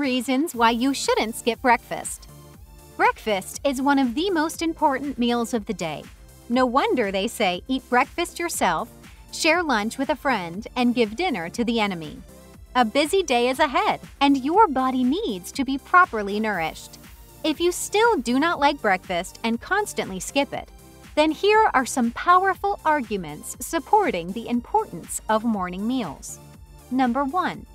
reasons why you shouldn't skip breakfast. Breakfast is one of the most important meals of the day. No wonder they say eat breakfast yourself, share lunch with a friend, and give dinner to the enemy. A busy day is ahead, and your body needs to be properly nourished. If you still do not like breakfast and constantly skip it, then here are some powerful arguments supporting the importance of morning meals. Number 1.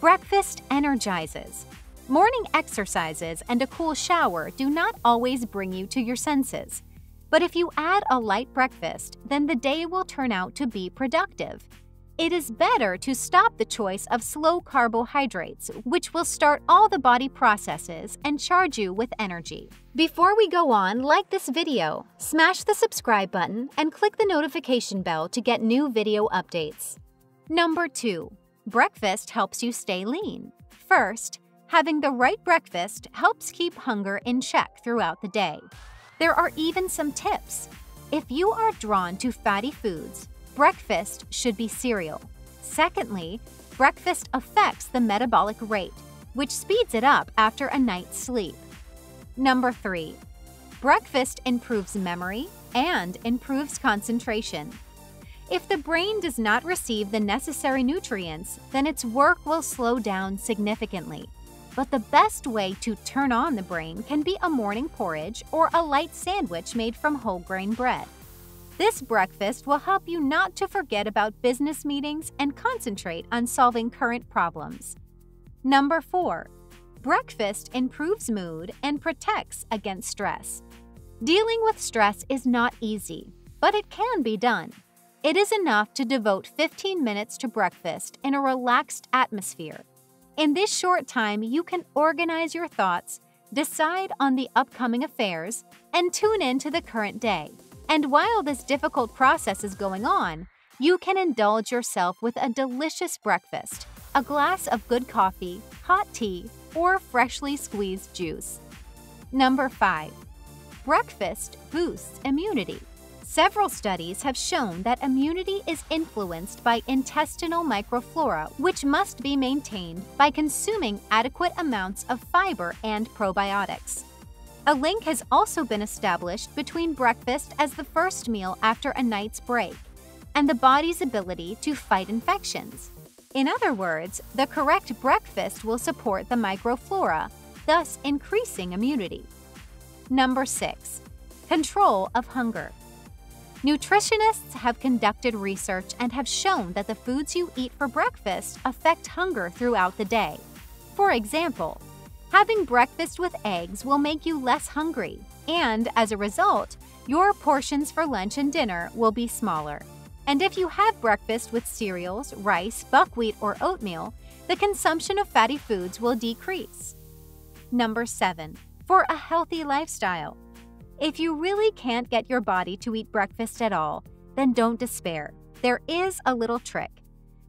Breakfast energizes. Morning exercises and a cool shower do not always bring you to your senses. But if you add a light breakfast, then the day will turn out to be productive. It is better to stop the choice of slow carbohydrates, which will start all the body processes and charge you with energy. Before we go on, like this video, smash the subscribe button, and click the notification bell to get new video updates. Number 2. Breakfast helps you stay lean. First, having the right breakfast helps keep hunger in check throughout the day. There are even some tips. If you are drawn to fatty foods, breakfast should be cereal. Secondly, breakfast affects the metabolic rate, which speeds it up after a night's sleep. Number 3. Breakfast improves memory and improves concentration. If the brain does not receive the necessary nutrients, then its work will slow down significantly. But the best way to turn on the brain can be a morning porridge or a light sandwich made from whole grain bread. This breakfast will help you not to forget about business meetings and concentrate on solving current problems. Number 4. Breakfast improves mood and protects against stress. Dealing with stress is not easy, but it can be done. It is enough to devote 15 minutes to breakfast in a relaxed atmosphere. In this short time, you can organize your thoughts, decide on the upcoming affairs, and tune in to the current day. And while this difficult process is going on, you can indulge yourself with a delicious breakfast, a glass of good coffee, hot tea, or freshly squeezed juice. Number 5. Breakfast boosts immunity. Several studies have shown that immunity is influenced by intestinal microflora, which must be maintained by consuming adequate amounts of fiber and probiotics. A link has also been established between breakfast as the first meal after a night's break and the body's ability to fight infections. In other words, the correct breakfast will support the microflora, thus increasing immunity. Number 6. Control of hunger. Nutritionists have conducted research and have shown that the foods you eat for breakfast affect hunger throughout the day. For example, having breakfast with eggs will make you less hungry, and as a result, your portions for lunch and dinner will be smaller. And if you have breakfast with cereals, rice, buckwheat, or oatmeal, the consumption of fatty foods will decrease. Number 7. For a healthy lifestyle. If you really can't get your body to eat breakfast at all, then don't despair. There is a little trick.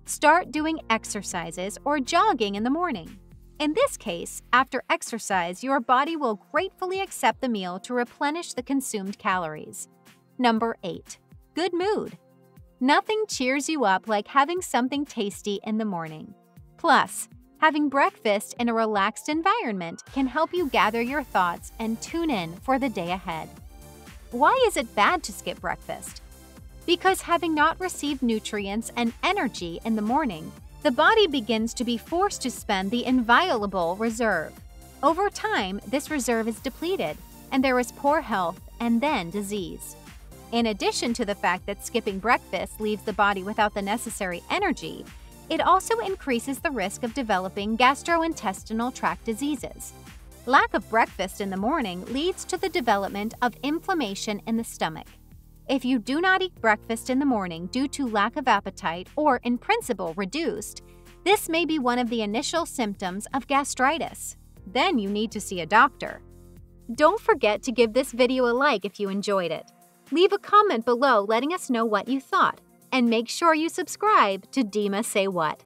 Start doing exercises or jogging in the morning. In this case, after exercise, your body will gratefully accept the meal to replenish the consumed calories. Number 8. Good mood. Nothing cheers you up like having something tasty in the morning. Plus, having breakfast in a relaxed environment can help you gather your thoughts and tune in for the day ahead. Why is it bad to skip breakfast? Because having not received nutrients and energy in the morning, the body begins to be forced to spend the inviolable reserve. Over time, this reserve is depleted, and there is poor health and then disease. In addition to the fact that skipping breakfast leaves the body without the necessary energy, it also increases the risk of developing gastrointestinal tract diseases. Lack of breakfast in the morning leads to the development of inflammation in the stomach. If you do not eat breakfast in the morning due to lack of appetite or, in principle, reduced, this may be one of the initial symptoms of gastritis. Then you need to see a doctor. Don't forget to give this video a like if you enjoyed it. Leave a comment below letting us know what you thought, and make sure you subscribe to Dima Say What.